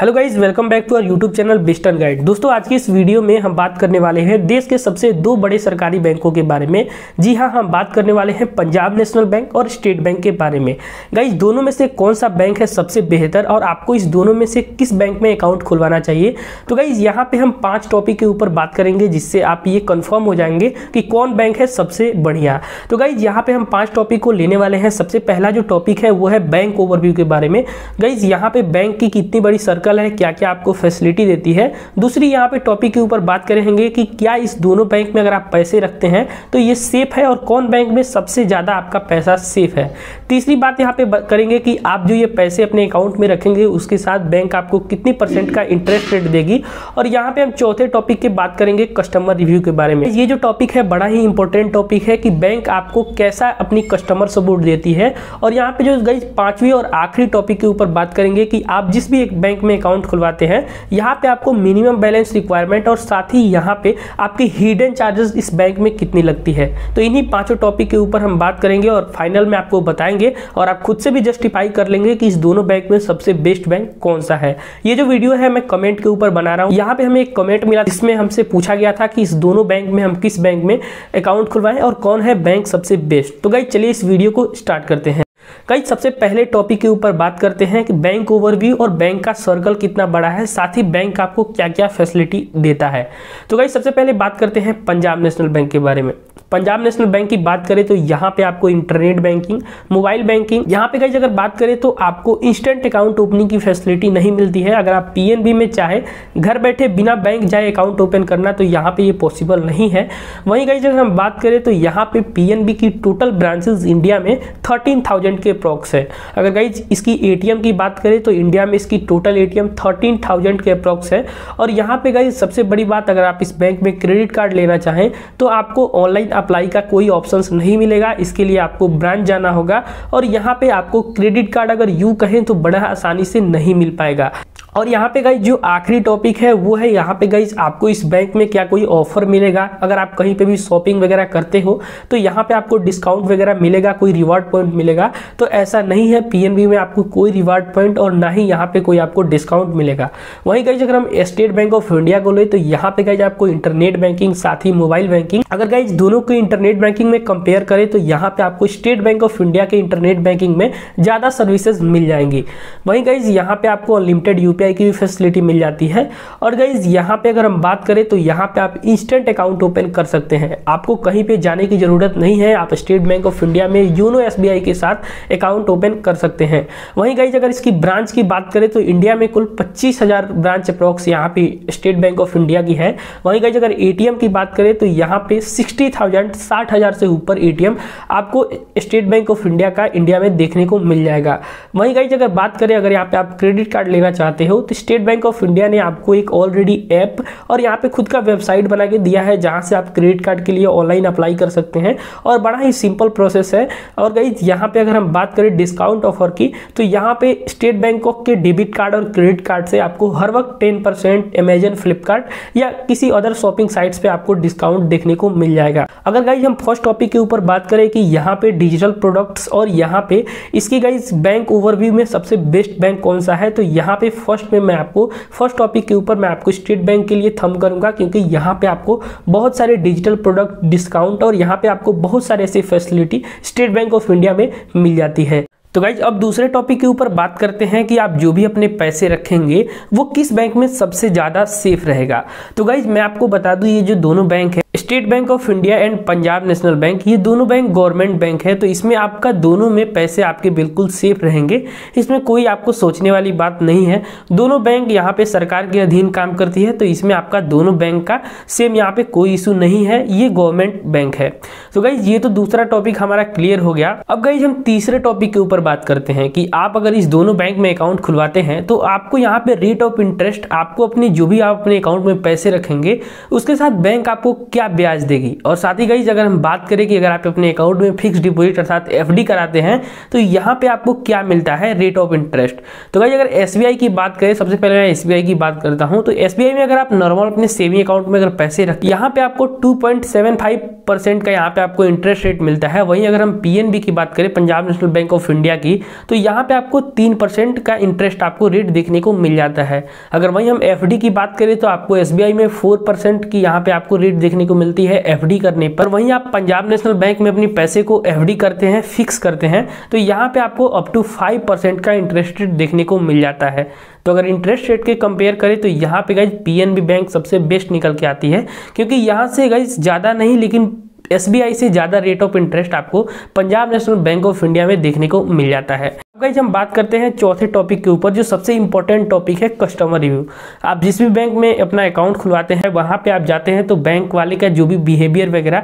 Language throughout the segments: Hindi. Hello guys, welcome back to our YouTube channel Biston guide. दोस्तों, आज की इस वीडियो में हम बात करने वाले हैं देश के सबसे दो बड़े सरकारी बैंकों के बारे में। जी हाँ, हम बात करने वाले हैं पंजाब नेशनल बैंक और स्टेट बैंक के बारे में। गाइज, दोनों में से कौन सा बैंक है सबसे बेहतर और आपको इस दोनों में से किस बैंक में अकाउंट खुलवाना चाहिए, तो गाइज यहाँ पर हम 5 टॉपिक के ऊपर बात करेंगे जिससे आप ये कन्फर्म हो जाएंगे कि कौन बैंक है सबसे बढ़िया। तो गाइज, यहाँ पर हम 5 टॉपिक को लेने वाले हैं। सबसे पहला जो टॉपिक है वो है बैंक ओवरव्यू के बारे में। गाइज, यहाँ पर बैंक की कितनी बड़ी है, क्या क्या आपको फैसिलिटी देती है। दूसरी यहाँ पे टॉपिक के ऊपर बात करेंगे कि क्या इस दोनों बैंक में अगर आप पैसे रखते हैं तो ये सेफ है और कौन बैंक में सबसे ज्यादा आपका पैसा सेफ है। तीसरी बात यहाँ पे करेंगे कि आप जो ये पैसे अपने अकाउंट में रखेंगे उसके साथ बैंक आपको कितनी % का इंटरेस्ट रेट देगी। और यहाँ पे हम चौथे टॉपिक की बात करेंगे कस्टमर रिव्यू के बारे में। ये जो टॉपिक है बड़ा ही इंपॉर्टेंट टॉपिक है कि बैंक आपको कैसा अपनी कस्टमर सपोर्ट देती है। और यहाँ पे जो गाइस पांचवी और आखिरी टॉपिक के ऊपर बात करेंगे कि आप जिस भी एक बैंक में अकाउंट खुलवाते हैं यहाँ पे आपको मिनिमम बैलेंस रिक्वायरमेंट और साथ ही यहाँ पे आपके हिडन चार्जेस इस बैंक में कितनी लगती है। तो इन्हीं 5 टॉपिक के ऊपर हम बात करेंगे और फाइनल में आपको बताएंगे और आप खुद से भी जस्टिफाई कर लेंगे कि इस दोनों बैंक में सबसे बेस्ट बैंक कौन सा है। ये जो वीडियो है मैं कमेंट के ऊपर बना रहा हूँ। यहाँ पे हमें एक कमेंट मिला जिसमें हमसे पूछा गया था कि इस दोनों बैंक में हम किस बैंक में अकाउंट खुलवाएं और कौन है बैंक सबसे बेस्ट। तो गाइस, चलिए इस वीडियो को स्टार्ट करते हैं। गाइस, सबसे पहले टॉपिक के ऊपर बात करते हैं कि बैंक ओवरव्यू और बैंक का सर्कल कितना बड़ा है, साथ ही बैंक आपको क्या क्या फैसिलिटी देता है। तो गाइस, सबसे पहले बात करते हैं पंजाब नेशनल बैंक के बारे में। पंजाब नेशनल बैंक की बात करें तो यहाँ पे आपको इंटरनेट बैंकिंग, मोबाइल बैंकिंग, यहाँ पे गाइस अगर बात करें तो आपको इंस्टेंट अकाउंट ओपनिंग की फैसिलिटी नहीं मिलती है। अगर आप पीएनबी में चाहे घर बैठे बिना बैंक जाए अकाउंट ओपन करना तो यहाँ पे ये पॉसिबल नहीं है। वहीं गाइस अगर हम बात करें तो यहाँ पे पीएनबी की टोटल ब्रांचेज इंडिया में 13,000 के अप्रॉक्स है। अगर गाइज इसकी एटीएम की बात करें तो इंडिया में इसकी टोटल एटीएम 13,000 के अप्रॉक्स है। और यहाँ पे गाइज सबसे बड़ी बात, अगर आप इस बैंक में क्रेडिट कार्ड लेना चाहें तो आपको ऑनलाइन अप्लाई का कोई ऑप्शंस नहीं मिलेगा। इसके लिए आपको ब्रांच जाना होगा और यहाँ पे आपको क्रेडिट कार्ड अगर यू कहें तो बड़ा आसानी से नहीं मिल पाएगा। और यहाँ पे गाइज जो आखिरी टॉपिक है वो है यहाँ पे गाइज आपको इस बैंक में क्या कोई ऑफर मिलेगा। अगर आप कहीं पे भी शॉपिंग वगैरह करते हो तो यहाँ पे आपको डिस्काउंट वगैरह मिलेगा, कोई रिवार्ड पॉइंट मिलेगा। तो ऐसा नहीं है, पीएनबी में आपको कोई रिवार्ड पॉइंट और ना ही यहाँ पे कोई आपको डिस्काउंट मिलेगा। वहीं गाइज अगर हम स्टेट बैंक ऑफ इंडिया को ले तो यहाँ पे गाइज आपको इंटरनेट बैंकिंग साथ ही मोबाइल बैंकिंग, अगर गाइज दोनों को इंटरनेट बैंकिंग में कंपेयर करें तो यहाँ पे आपको स्टेट बैंक ऑफ इंडिया के इंटरनेट बैंकिंग में ज़्यादा सर्विसेज मिल जाएंगी। वहीं गाइज यहाँ पे आपको अनलिमिटेड यूपीआई की भी फैसिलिटी मिल जाती है। और गाइज यहाँ पे अगर हम बात करें तो यहाँ पे आप इंस्टेंट अकाउंट ओपन कर सकते हैं, आपको कहीं पे जाने की जरूरत नहीं है। आप स्टेट बैंक ऑफ इंडिया में योनो एसबीआई के साथ अकाउंट ओपन कर सकते हैं। वहीं गाइज अगर इसकी ब्रांच की बात करें तो इंडिया में कुल 25,000 ब्रांच अप्रॉक्स यहाँ पे स्टेट बैंक ऑफ इंडिया की है। वहीं गाइज अगर एटीएम की बात करें तो यहाँ पे 60,000 से ऊपर एटीएम आपको स्टेट बैंक ऑफ इंडिया का इंडिया में देखने को मिल जाएगा। वहीं गाइज अगर बात करें, अगर यहाँ पे आप क्रेडिट कार्ड लेना चाहते हो तो स्टेट बैंक ऑफ इंडिया ने आपको एक ऑलरेडी ऐप और यहाँ पे खुद का वेबसाइट बना के दिया है जहाँ से आप क्रेडिट कार्ड के लिए ऑनलाइन अप्लाई कर सकते हैं और बड़ा ही सिंपल प्रोसेस है। और गाइज यहाँ पे अगर हम बात करें डिस्काउंट ऑफर की तो यहाँ पे स्टेट बैंक के डेबिट कार्ड और क्रेडिट कार्ड से आपको हर वक्त 10% अमेजन, फ्लिपकार्ट या किसी अदर शॉपिंग साइट्स पे आपको डिस्काउंट देखने को मिल जाएगा। अगर गाइज हम फर्स्ट टॉपिक के ऊपर बात करें कि यहाँ पे डिजिटल प्रोडक्ट्स और यहाँ पे इसकी गाइज बैंक ओवरव्यू में सबसे बेस्ट बैंक कौन सा है, तो यहाँ पे फर्स्ट टॉपिक के ऊपर मैं आपको स्टेट बैंक के लिए थंब करूंगा क्योंकि यहाँ पे आपको बहुत सारे डिजिटल प्रोडक्ट डिस्काउंट और यहाँ पे आपको बहुत सारे ऐसी facility state bank of India में मिल जाती है। तो गाइज अब दूसरे टॉपिक के ऊपर बात करते हैं कि आप जो भी अपने पैसे रखेंगे वो किस बैंक में सबसे ज़्यादा सेफ रहेगा। तो गाइज मैं आपको बता दूं, ये जो दोनों बैंक है state bank of India and Punjab national bank, ये दोनों बैंक गवर्नमेंट बैंक है। तो इसमें आपका दोनों में पैसे आपके बिल्कुल सेफ रहेंगे, इसमें कोई आपको सोचने वाली बात नहीं है। दोनों बैंक यहाँ पे सरकार के अधीन काम करती है तो इसमें आपका दोनों बैंक का सेम यहाँ पे कोई इशू नहीं है, ये गवर्नमेंट बैंक है। तो गाइज ये तो दूसरा टॉपिक हमारा क्लियर हो गया। अब गाइज हम तीसरे टॉपिक के ऊपर बात करते हैं कि आप अगर इस दोनों बैंक में अकाउंट खुलवाते हैं तो आपको यहाँ पे रेट ऑफ इंटरेस्ट, आपको अपने जो भी आप अपने अकाउंट में पैसे रखेंगे उसके साथ बैंक आपको क्या ब्याज देगी। और साथ ही गाइस अगर हम बात करें कि अगर आप अपने अकाउंट में फिक्स डिपॉजिट अर्थात एफडी कराते हैं तो यहाँ पे आपको क्या मिलता है रेट ऑफ इंटरेस्ट। तो गाइस अगर एसबीआई की बात करें, सबसे पहले मैं एसबीआई की बात करता हूँ, तो एसबीआई में अगर आप नॉर्मल अपने सेविंग अकाउंट में अगर पैसे रखें यहाँ पे आपको 2.75% का यहाँ पे आपको इंटरेस्ट रेट मिलता है। वहीं अगर हम पीएनबी की बात करें Punjab national bank of India की तो यहाँ पे आपको 3% का इंटरेस्ट आपको रेट देखने को मिल जाता है। अगर वहीं हम एफडी की बात करें तो आपको एसबीआई में 4% की यहाँ पे आपको रेट देखने को मिलती है एफडी करने पर। वहीं आप पंजाब नेशनल बैंक में अपने पैसे को एफडी करते हैं, फिक्स करते हैं, तो यहाँ पे आपको अप टू 5% का इंटरेस्ट रेट देखने को मिल जाता है। तो अगर इंटरेस्ट रेट के कंपेयर करें तो यहाँ पे गाइज पीएनबी बैंक सबसे बेस्ट निकल के आती है, क्योंकि यहाँ से गाइज ज़्यादा नहीं लेकिन एसबीआई से ज़्यादा रेट ऑफ इंटरेस्ट आपको Punjab national bank of India में देखने को मिल जाता है। अब गाइज हम बात करते हैं चौथे टॉपिक के ऊपर, जो सबसे इंपॉर्टेंट टॉपिक है कस्टमर रिव्यू। आप जिस भी बैंक में अपना अकाउंट खुलवाते हैं वहाँ पे आप जाते हैं तो बैंक वाले का जो भी बिहेवियर वगैरह,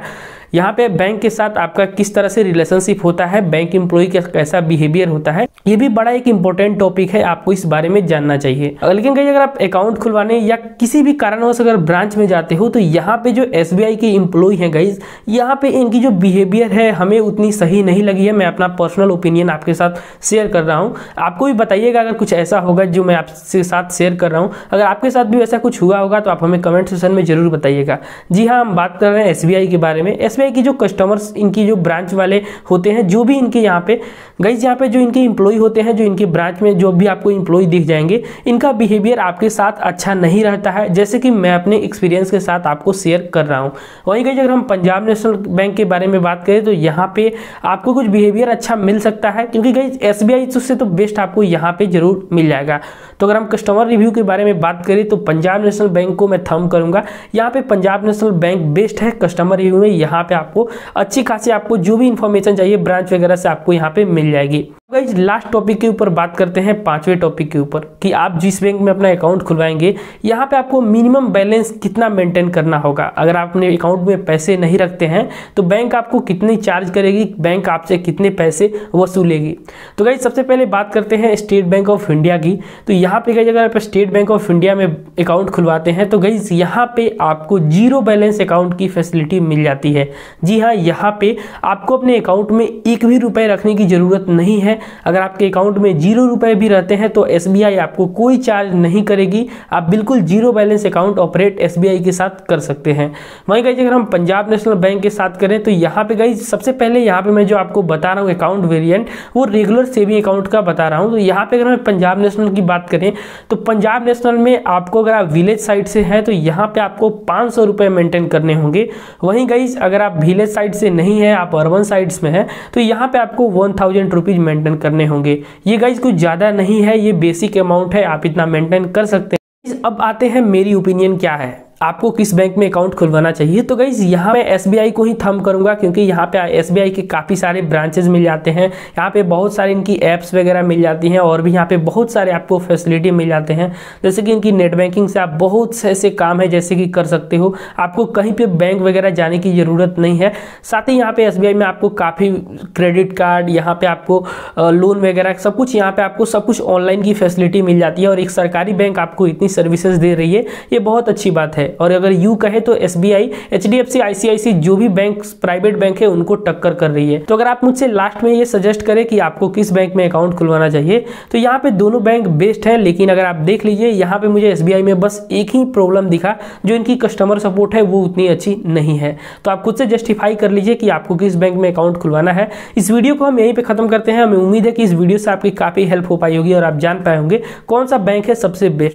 यहाँ पे बैंक के साथ आपका किस तरह से रिलेशनशिप होता है, बैंक एम्प्लॉई का कैसा बिहेवियर होता है, ये भी बड़ा एक इंपॉर्टेंट टॉपिक है, आपको इस बारे में जानना चाहिए। लेकिन कहीं अगर आप अकाउंट खुलवाने या किसी भी कारणवश अगर ब्रांच में जाते हो तो यहाँ पे जो एसबीआई के एम्प्लॉई हैं गाइज, यहाँ पे इनकी जो बिहेवियर है हमें उतनी सही नहीं लगी है। मैं अपना पर्सनल ओपिनियन आपके साथ शेयर कर रहा हूँ, आपको भी बताइएगा अगर कुछ ऐसा होगा जो मैं आपके साथ शेयर कर रहा हूँ। अगर आपके साथ भी ऐसा कुछ हुआ होगा तो आप हमें कमेंट सेक्शन में जरूर बताइएगा। जी हाँ, हम बात कर रहे हैं एसबीआई के बारे में। एसबीआई की जो कस्टमर्स, इनकी जो ब्रांच वाले होते हैं, जो भी इनके यहाँ पे गाइज, यहाँ पे जो इनके एम्प्लॉय होते हैं, जो इनके ब्रांच में जो भी आपको एम्प्लॉय दिख जाएंगे, इनका बिहेवियर आपके साथ अच्छा नहीं रहता है, जैसे कि मैं अपने एक्सपीरियंस के साथ आपको शेयर कर रहा हूँ। वहीं गाइज अगर हम पंजाब नेशनल बैंक के बारे में बात करें तो यहाँ पे आपको कुछ बिहेवियर अच्छा मिल सकता है, क्योंकि गाइज एसबीआई से तो बेस्ट आपको यहाँ पे जरूर मिल जाएगा। तो अगर हम कस्टमर रिव्यू के बारे में बात करें तो पंजाब नेशनल बैंक को मैं थंब करूँगा, यहाँ पे पंजाब नेशनल बैंक बेस्ट है कस्टमर रिव्यू में। यहाँ पे आपको अच्छी खासी आपको जो भी इंफॉर्मेशन चाहिए ब्रांच वगैरह से आपको यहाँ पे मिल जाएगी। गाइज लास्ट टॉपिक के ऊपर बात करते हैं, पांचवें टॉपिक के ऊपर, कि आप जिस बैंक में अपना अकाउंट खुलवाएंगे यहाँ पे आपको मिनिमम बैलेंस कितना मेंटेन करना होगा। अगर आप अपने अकाउंट में पैसे नहीं रखते हैं तो बैंक आपको कितने चार्ज करेगी, बैंक आपसे कितने पैसे वसूलेगी। तो गाइज सबसे पहले बात करते हैं स्टेट बैंक ऑफ इंडिया की। तो यहाँ पे गाइज अगर आप स्टेट बैंक ऑफ इंडिया में अकाउंट खुलवाते हैं तो गाइज यहाँ पे आपको जीरो बैलेंस अकाउंट की फैसिलिटी मिल जाती है। जी हाँ, यहाँ पे आपको अपने अकाउंट में एक भी रुपये रखने की ज़रूरत नहीं है। अगर आपके अकाउंट में 0 रुपए भी रहते हैं तो एसबीआई आपको कोई चार्ज नहीं करेगी, आप बिल्कुल zero balance account operate SBI के साथ कर सकते हैं। वहीं गाइस अगर हम पंजाब नेशनल बैंक के साथ करें तो यहाँ पे गाइस सबसे पहले यहाँ पे मैं जो आपको बता रहा हूँ अकाउंट वेरिएंट, वो रेगुलर सेविंग अकाउंट का बता रहा हूँ। तो यहाँ पे अगर हम पंजाब नेशनल की बात करें तो पंजाब नेशनल में आपको, अगर आप विलेज साइड से हैं तो यहाँ पे आपको 500 रुपये मेंटेन करने होंगे। वहीं गाइस अगर आप विलेज साइड से नहीं है, आप अर्बन साइड्स में हैं, तो यहाँ पे आपको 1000 रुपीज़ मेंटेन करने होंगे। ये गाइस कुछ ज्यादा नहीं है, ये बेसिक अमाउंट है, आप इतना मेंटेन कर सकते हैं। अब आते हैं मेरी ओपिनियन क्या है, आपको किस बैंक में अकाउंट खुलवाना चाहिए। तो गाइज यहाँ मैं एसबीआई को ही थंब करूँगा, क्योंकि यहाँ पे एसबीआई के काफ़ी सारे ब्रांचेज मिल जाते हैं, यहाँ पे बहुत सारे इनकी ऐप्स वगैरह मिल जाती हैं, और भी यहाँ पे बहुत सारे आपको फैसिलिटी मिल जाते हैं, जैसे कि इनकी नेट बैंकिंग से आप बहुत से ऐसे काम है जैसे कि कर सकते हो, आपको कहीं पर बैंक वगैरह जाने की ज़रूरत नहीं है। साथ ही यहाँ पे एसबीआई में आपको काफ़ी क्रेडिट कार्ड, यहाँ पर आपको लोन वगैरह सब कुछ, यहाँ पर आपको सब कुछ ऑनलाइन की फैसिलिटी मिल जाती है, और एक सरकारी बैंक आपको इतनी सर्विसेज दे रही है, ये बहुत अच्छी बात है। और अगर यू कहे तो एसबीआई, एचडीएफसी, आईसीआईसीआई, जो भी बैंक प्राइवेट बैंक है उनको टक्कर कर रही है। तो अगर आप मुझसे लास्ट में ये सजेस्ट करें कि आपको किस बैंक में अकाउंट खुलवाना चाहिए तो यहाँ पे दोनों बैंक बेस्ट हैं, लेकिन अगर आप देख लीजिए यहाँ पे मुझे एसबीआई में बस एक ही प्रॉब्लम दिखा, जो इनकी कस्टमर सपोर्ट है वो उतनी अच्छी नहीं है। तो आप खुद से जस्टिफाई कर लीजिए कि आपको किस बैंक में अकाउंट खुलवाना है। इस वीडियो को हम यहीं पर खत्म करते हैं। हमें उम्मीद है कि इस वीडियो से आपकी काफ़ी हेल्प हो पाई होगी और आप जान पाए होंगे कौन सा बैंक है सबसे बेस्ट।